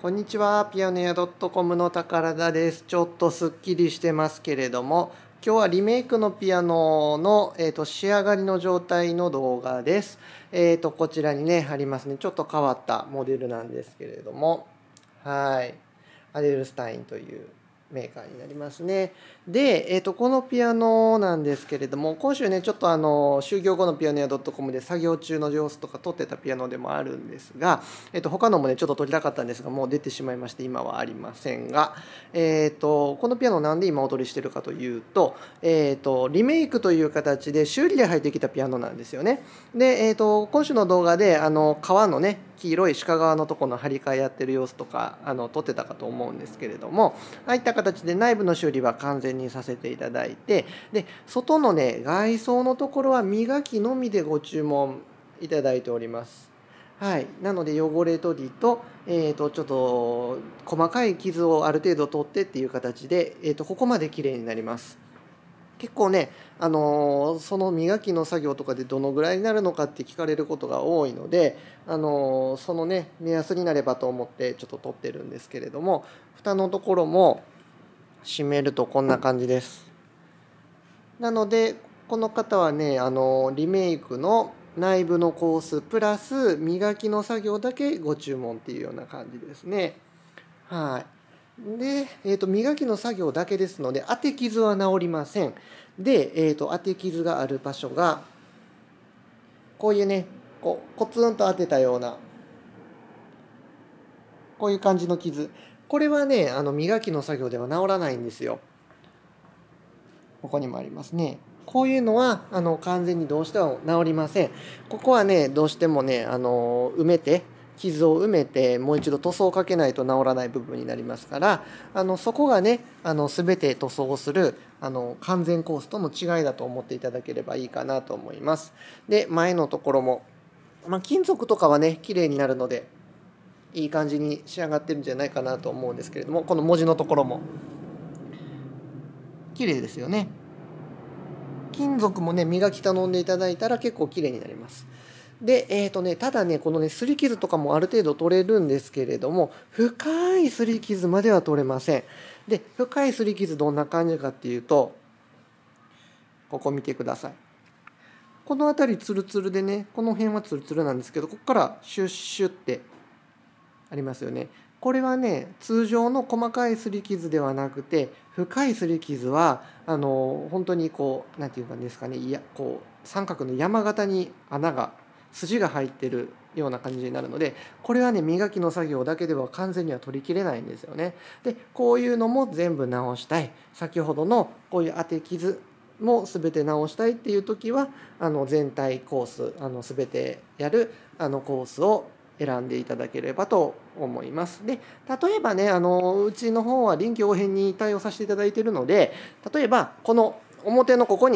こんにちは、ピアノ屋 .com の宝田です。ちょっとすっきりしてますけれども、今日はリメイクのピアノの、仕上がりの状態の動画です。こちらにねありますね。ちょっと変わったモデルなんですけれども、はい、アデルスタインというメーカーになりますね。で、このピアノなんですけれども、今週ねちょっと就業後のピアノ屋 .com で作業中の様子とか撮ってたピアノでもあるんですが、他のもねちょっと撮りたかったんですがもう出てしまいまして今はありませんが、このピアノなんで今お撮りしてるかというと、リメイクという形で修理で入ってきたピアノなんですよね。で、今週の動画で革のね黄色い鹿革のところの張り替えやってる様子とか撮ってたかと思うんですけれども、ああいった形で内部の修理は完全にさせていただいて、で外のね外装のところは磨きのみでご注文いただいております。はい、なので汚れ取りと、ちょっと細かい傷をある程度取ってっていう形で、ここまで綺麗になります。結構ね、その磨きの作業とかでどのぐらいになるのかって聞かれることが多いので、そのね目安になればと思ってちょっと撮ってるんですけれども、蓋のところも閉めるとこんな感じです。なのでこの方はねリメイクの内部のコースプラス磨きの作業だけご注文っていうような感じですね。はい。で、磨きの作業だけですので当て傷は治りません。で、当て傷がある場所がこういうねこうコツンと当てたようなこういう感じの傷、これはね磨きの作業では治らないんですよ。ここにもありますね。こういうのは完全にどうしても治りません。ここはねどうしてもね埋めて傷を埋めてもう一度塗装をかけないと治らない部分になりますから、そこがね全て塗装をする完全コースとの違いだと思っていただければいいかなと思います。で、前のところも、金属とかはね綺麗になるのでいい感じに仕上がってるんじゃないかなと思うんですけれども、この文字のところも綺麗ですよね。金属もね磨き頼んでいただいたら結構綺麗になります。で、ただねこのねすり傷とかもある程度取れるんですけれども、深いすり傷までは取れません。で、深いすり傷どんな感じかっていうと、ここ見てください。この辺りツルツルでね、この辺はツルツルなんですけど、ここからシュッシュッってありますよね。これはね通常の細かいすり傷ではなくて、深いすり傷は本当にこう何て言うんですかね、いやこう三角の山形に穴が筋が入ってるような感じになるので、これはね磨きの作業だけでは完全には取りきれないんですよね。で、こういうのも全部直したい、先ほどのこういう当て傷も全て直したいっていう時は全体コース全てやるコースを選んでいただければと思います。で、例えばねうちの方は臨機応変に対応させていただいているので、例えばこの表のここ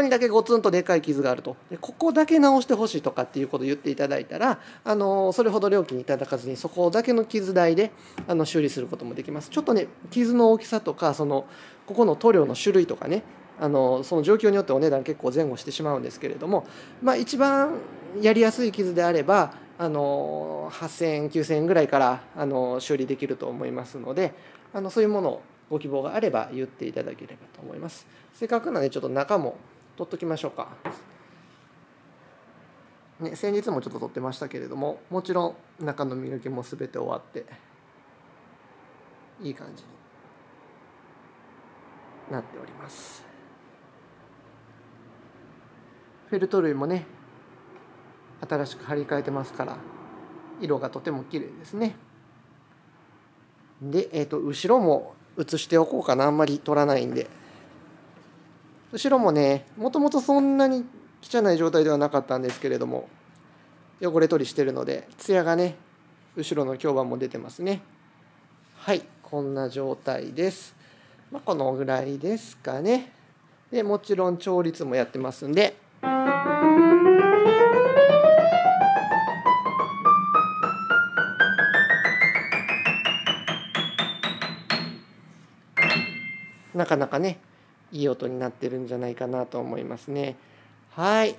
にだけゴツンとでっかい傷があると、でここだけ直してほしいとかっていうことを言っていただいたら、それほど料金いただかずにそこだけの傷代で修理することもできます。ちょっとね傷の大きさとかここの塗料の種類とかねその状況によってお値段結構前後してしまうんですけれども、一番やりやすい傷であれば8,000円9,000円ぐらいから修理できると思いますので、そういうものをご希望があれば言っていただければと思います。せっかくなのでちょっと中も取っときましょうか。ね、先日もちょっと取ってましたけれども、もちろん中の磨きも全て終わっていい感じになっております。フェルト類もね新しく張り替えてますから色がとても綺麗ですね。で、後ろも写しておこうかな、あんまり撮らないんで。後ろもねもともとそんなに汚い状態ではなかったんですけれども、汚れ取りしてるのでツヤがね後ろの響板も出てますね。はい、こんな状態です。このぐらいですかね。で、もちろん調律もやってますんで、なかなかねいい音になってるんじゃないかなと思いますね。はい、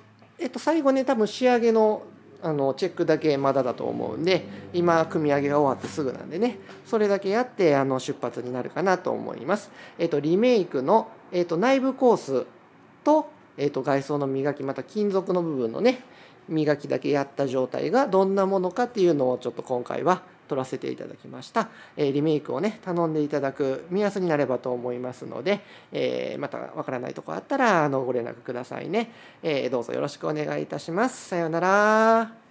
最後ね多分仕上げのチェックだけまだだと思うんで、今組み上げが終わってすぐなんでね、それだけやって出発になるかなと思います。リメイクの、内部コースと、外装の磨き、また金属の部分のね磨きだけやった状態がどんなものかっていうのをちょっと今回は撮らせていただきました。リメイクをね頼んでいただく目安になればと思いますので、またわからないとこあったらご連絡くださいね。どうぞよろしくお願いいたします。さようなら。